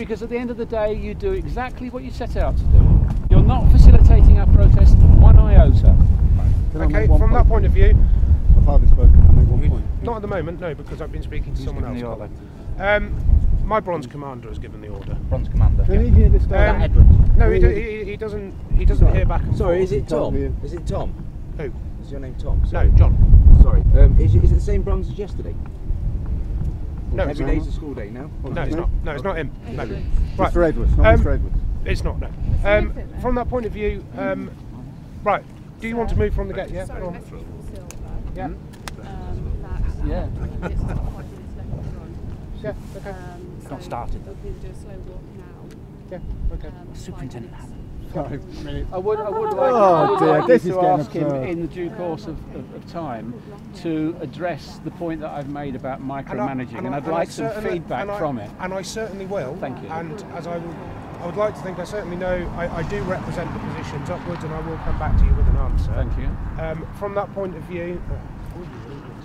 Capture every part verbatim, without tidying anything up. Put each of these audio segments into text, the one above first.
because at the end of the day you do exactly what you set out to do. You're not facilitating our protest one iota. Right. Okay, one from point that point of view... I've hardly spoken at one point. Not at the moment, no, because I've been speaking to Who's someone else. The um, my bronze commander has given the order. Bronze commander. Can yeah. he hear this guy? Um, Edward. No, he, do, he, he doesn't, he doesn't Sorry. hear back and Sorry, forth. Is it Tom? Tom? Is it Tom? Who? Is your name Tom? Sorry. No, John. Sorry. Um, is, is it the same bronze as yesterday? No, every day's a school day now. No, it's not. No, it's not him. No. Right. Mister Edwards, not um, Mister Edwards. It's not. No. Um, from that point of view, um, right. Do you want to move from the gate? Yeah. Sorry, or, yeah. Um, that, yeah. Yeah. Okay. Um, so not started. We're going to do a slow walk now. Yeah. Okay. Um, Superintendent Hammond. Five minutes. I would, I would like, oh, I would like this to is ask him absurd. in the due course of, of, of time to address the point that I've made about micromanaging, and, I, and, and I'd and like I some feedback I, from it. And I certainly will. Thank you. And as I would, I would like to think I certainly know, I, I do represent the positions upwards, and I will come back to you with an answer. Thank you. Um, from that point of view, oh,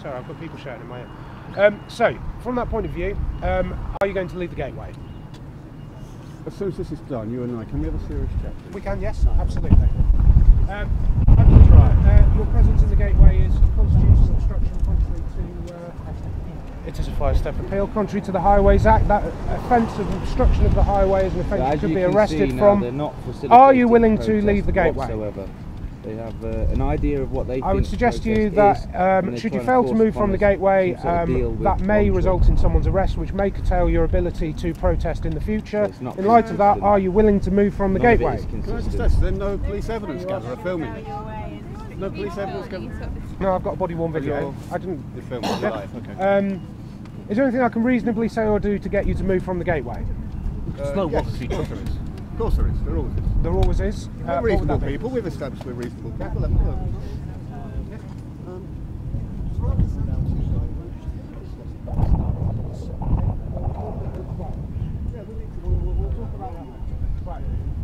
sorry, I've got people shouting in my ear. Um, so, from that point of view, um, are you going to leave the gateway? As soon as this is done, you and I, can we have a serious chat? We can, yes, absolutely. Um, right. uh, your presence in the gateway is constitutes an obstruction contrary to... Uh, it is a five-step appeal, contrary to the Highways Act. That offence of obstruction of the highway is an offence so you could be arrested see, from. No, not Are you willing to leave the gateway? Whatsoever. They have uh, an idea of what they I would suggest to you that um, should you fail to move from the gateway, um, that may result in someone's arrest, which may curtail your ability to protest in the future. In light of that, are you willing to move from the gateway? Can I just ask, there's no police evidence camera filming? No police evidence camera? No, I've got a body-worn video. I didn't... They filmed it live, okay. Um, is there anything I can reasonably say or do to get you to move from the gateway? There's no obviously trickeries. Of course there is, there always is. There always is. We're uh, reasonable people, we've established we're reasonable people. Yeah. Right,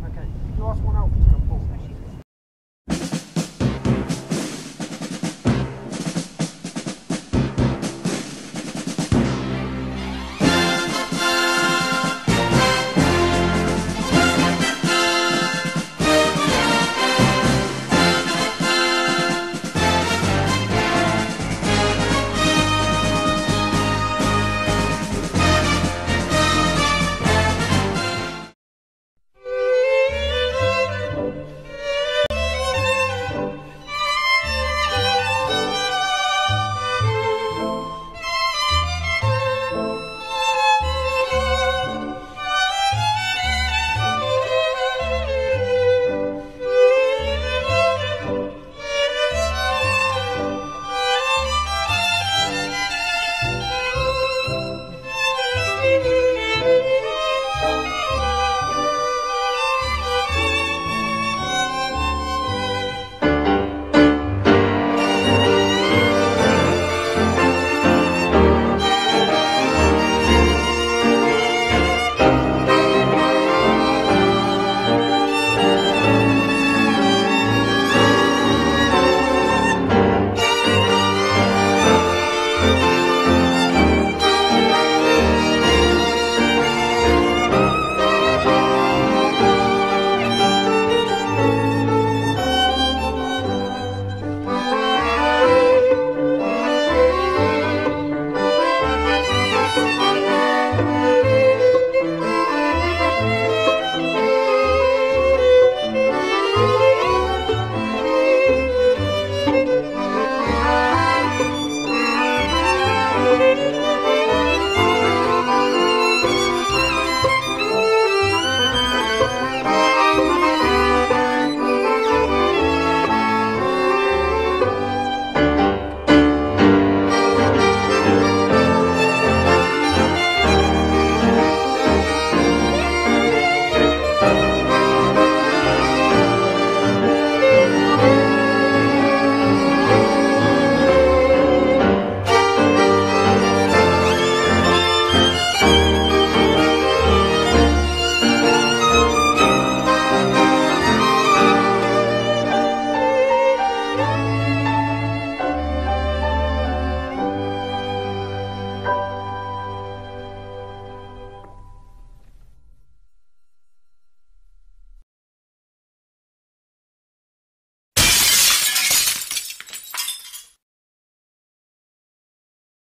okay. If you ask one else to come forward.